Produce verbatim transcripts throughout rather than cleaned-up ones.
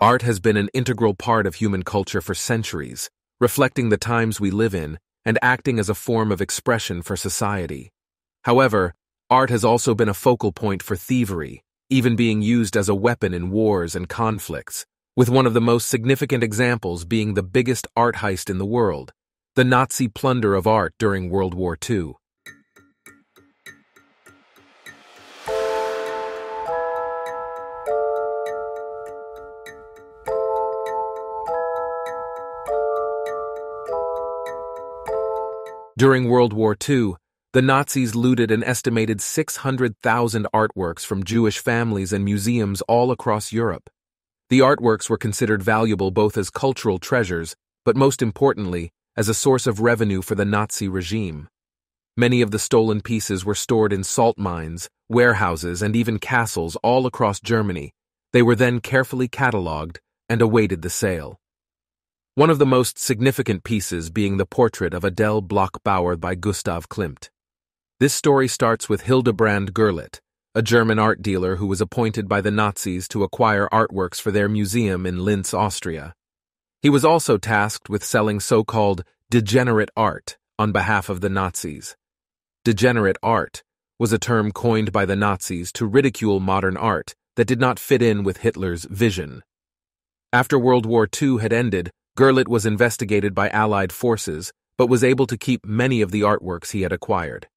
Art has been an integral part of human culture for centuries, reflecting the times we live in and acting as a form of expression for society. However, art has also been a focal point for thievery, even being used as a weapon in wars and conflicts, with one of the most significant examples being the biggest art heist in the world, the Nazi plunder of art during World War Two. During World War Two, the Nazis looted an estimated six hundred thousand artworks from Jewish families and museums all across Europe. The artworks were considered valuable both as cultural treasures, but most importantly, as a source of revenue for the Nazi regime. Many of the stolen pieces were stored in salt mines, warehouses, and even castles all across Germany. They were then carefully catalogued and awaited the sale. One of the most significant pieces being the portrait of Adele Bloch-Bauer by Gustav Klimt. This story starts with Hildebrand Gurlitt, a German art dealer who was appointed by the Nazis to acquire artworks for their museum in Linz, Austria. He was also tasked with selling so-called degenerate art on behalf of the Nazis. Degenerate art was a term coined by the Nazis to ridicule modern art that did not fit in with Hitler's vision. After World War Two had ended, Gurlitt was investigated by Allied forces, but was able to keep many of the artworks he had acquired.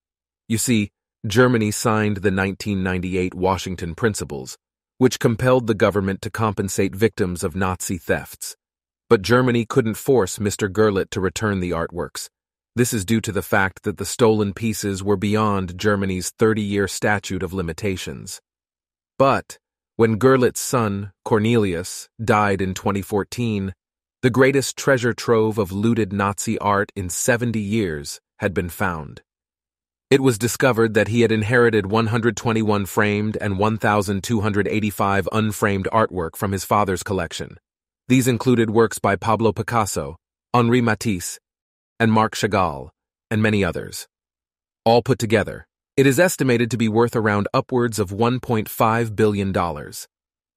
You see, Germany signed the nineteen ninety-eight Washington Principles, which compelled the government to compensate victims of Nazi thefts. But Germany couldn't force Mister Gurlitt to return the artworks. This is due to the fact that the stolen pieces were beyond Germany's thirty-year statute of limitations. But when Gurlitt's son, Cornelius, died in twenty fourteen, the greatest treasure trove of looted Nazi art in seventy years had been found. It was discovered that he had inherited one hundred twenty-one framed and one thousand two hundred eighty-five unframed artwork from his father's collection. These included works by Pablo Picasso, Henri Matisse, and Marc Chagall, and many others. All put together, it is estimated to be worth around upwards of one point five billion dollars.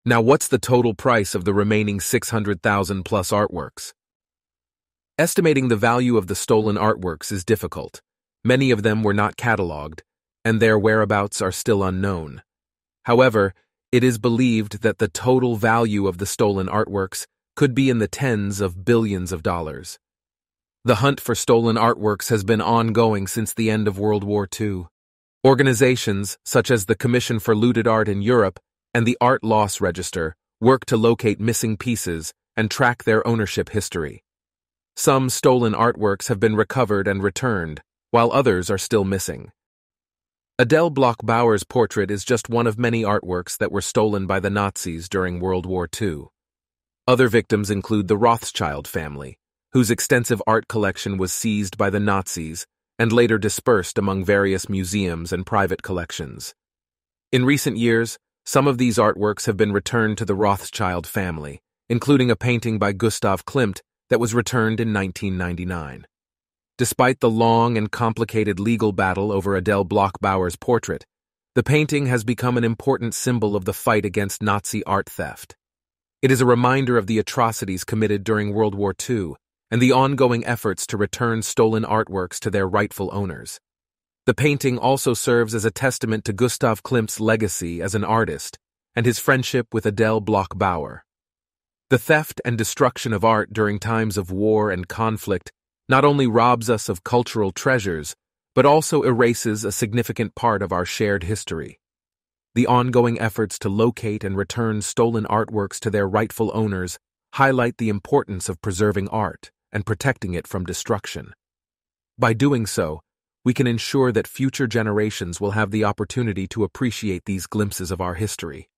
Now, what's the total price of the remaining six hundred thousand plus artworks? Estimating the value of the stolen artworks is difficult. Many of them were not catalogued, and their whereabouts are still unknown. However, it is believed that the total value of the stolen artworks could be in the tens of billions of dollars. The hunt for stolen artworks has been ongoing since the end of World War Two. Organizations such as the Commission for Looted Art in Europe and the Art Loss Register work to locate missing pieces and track their ownership history. Some stolen artworks have been recovered and returned, while others are still missing. Adele Bloch-Bauer's portrait is just one of many artworks that were stolen by the Nazis during World War Two. Other victims include the Rothschild family, whose extensive art collection was seized by the Nazis and later dispersed among various museums and private collections. In recent years, some of these artworks have been returned to the Rothschild family, including a painting by Gustav Klimt that was returned in nineteen ninety-nine. Despite the long and complicated legal battle over Adele Bloch-Bauer's portrait, the painting has become an important symbol of the fight against Nazi art theft. It is a reminder of the atrocities committed during World War Two and the ongoing efforts to return stolen artworks to their rightful owners. The painting also serves as a testament to Gustav Klimt's legacy as an artist and his friendship with Adele Bloch-Bauer. The theft and destruction of art during times of war and conflict not only robs us of cultural treasures, but also erases a significant part of our shared history. The ongoing efforts to locate and return stolen artworks to their rightful owners highlight the importance of preserving art and protecting it from destruction. By doing so, we can ensure that future generations will have the opportunity to appreciate these glimpses of our history.